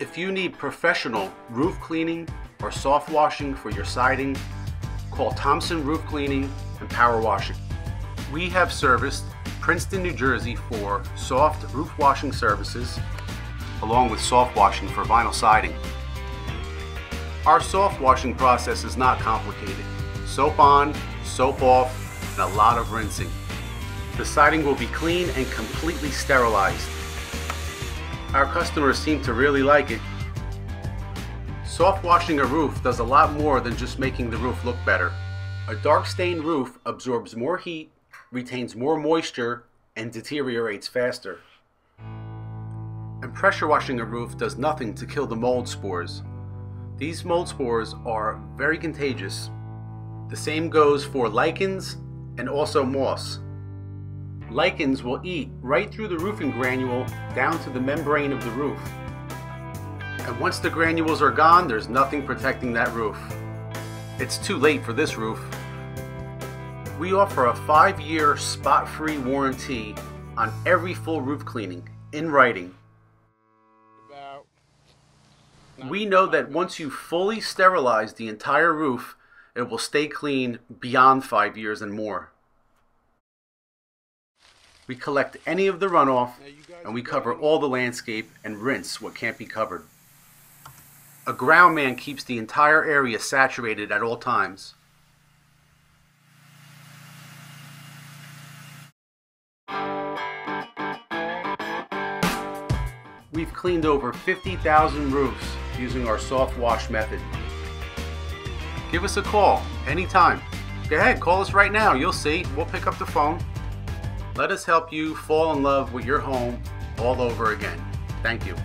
If you need professional roof cleaning or soft washing for your siding, call Thompson Roof Cleaning and Power Washing. We have serviced Princeton, New Jersey for soft roof washing services, along with soft washing for vinyl siding. Our soft washing process is not complicated. Soap on, soap off, and a lot of rinsing. The siding will be clean and completely sterilized. Our customers seem to really like it. Soft washing a roof does a lot more than just making the roof look better. A dark stained roof absorbs more heat, retains more moisture, and deteriorates faster. And pressure washing a roof does nothing to kill the mold spores. These mold spores are very contagious. The same goes for lichens and also moss. Lichens will eat right through the roofing granule down to the membrane of the roof. And once the granules are gone, there's nothing protecting that roof. It's too late for this roof. We offer a 5-year spot-free warranty on every full roof cleaning, in writing. We know that once you fully sterilize the entire roof, it will stay clean beyond 5 years and more. We collect any of the runoff, and we cover all the landscape and rinse what can't be covered. A ground man keeps the entire area saturated at all times. We've cleaned over 50,000 roofs using our soft wash method. Give us a call anytime. Go ahead, call us right now. You'll see. We'll pick up the phone. Let us help you fall in love with your home all over again. Thank you.